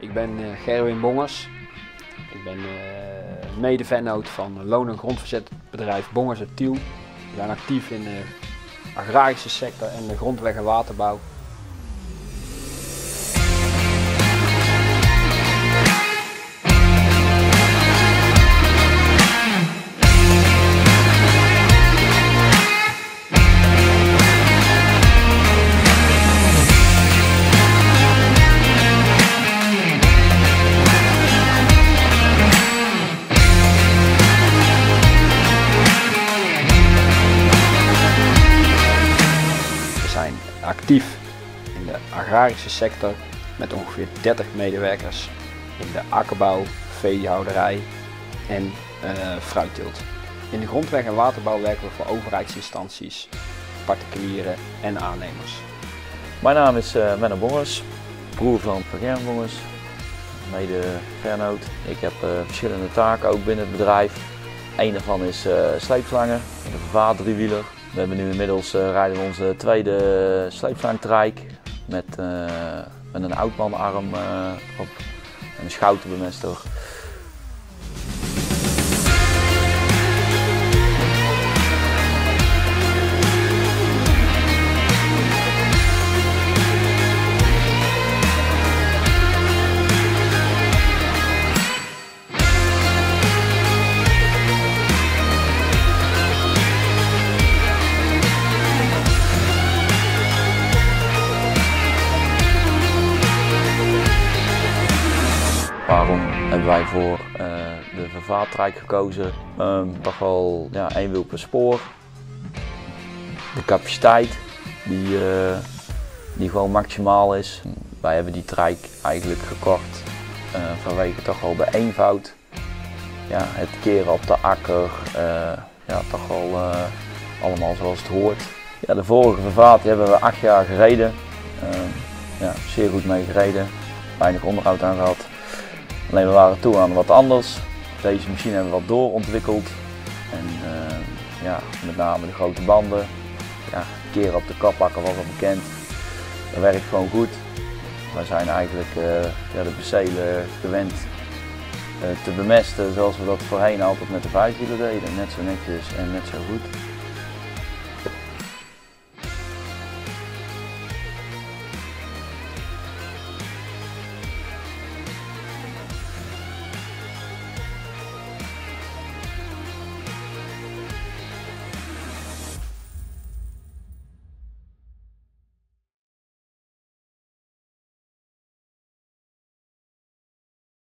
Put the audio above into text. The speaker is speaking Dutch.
Ik ben Gerwin Bongers. Ik ben mede-vennoot van loon- en grondverzetbedrijf Bongers uit Tiel. We zijn actief in de agrarische sector en de grondweg- en waterbouw. Actief in de agrarische sector met ongeveer 30 medewerkers in de akkerbouw, veehouderij en fruitteelt. In de grondweg- en waterbouw werken we voor overheidsinstanties, particulieren en aannemers. Mijn naam is Menno Bongers, broer van Vergeren Bongers, mede vennoot. Ik heb verschillende taken ook binnen het bedrijf. Eén daarvan is sleepslanger, de Vervaet driewieler. We hebben nu inmiddels rijden we onze tweede sleepslangtrijk met een oudmanarm op en een schouderbemester. Waarom hebben wij voor de Vervaet trike gekozen? Toch wel één wiel per spoor. De capaciteit die gewoon maximaal is. Wij hebben die trike eigenlijk gekocht vanwege toch wel de eenvoud. Ja, het keren op de akker, toch wel allemaal zoals het hoort. Ja, de vorige Vervaet hebben we 8 jaar gereden. Zeer goed mee gereden, weinig onderhoud aan gehad. Alleen we waren toe aan wat anders. Deze machine hebben we wat doorontwikkeld. En met name de grote banden. Ja, keren op de kapakker was al bekend. Dat werkt gewoon goed. Wij zijn eigenlijk de percelen gewend te bemesten zoals we dat voorheen altijd met de 5-wieler deden. Net zo netjes en net zo goed.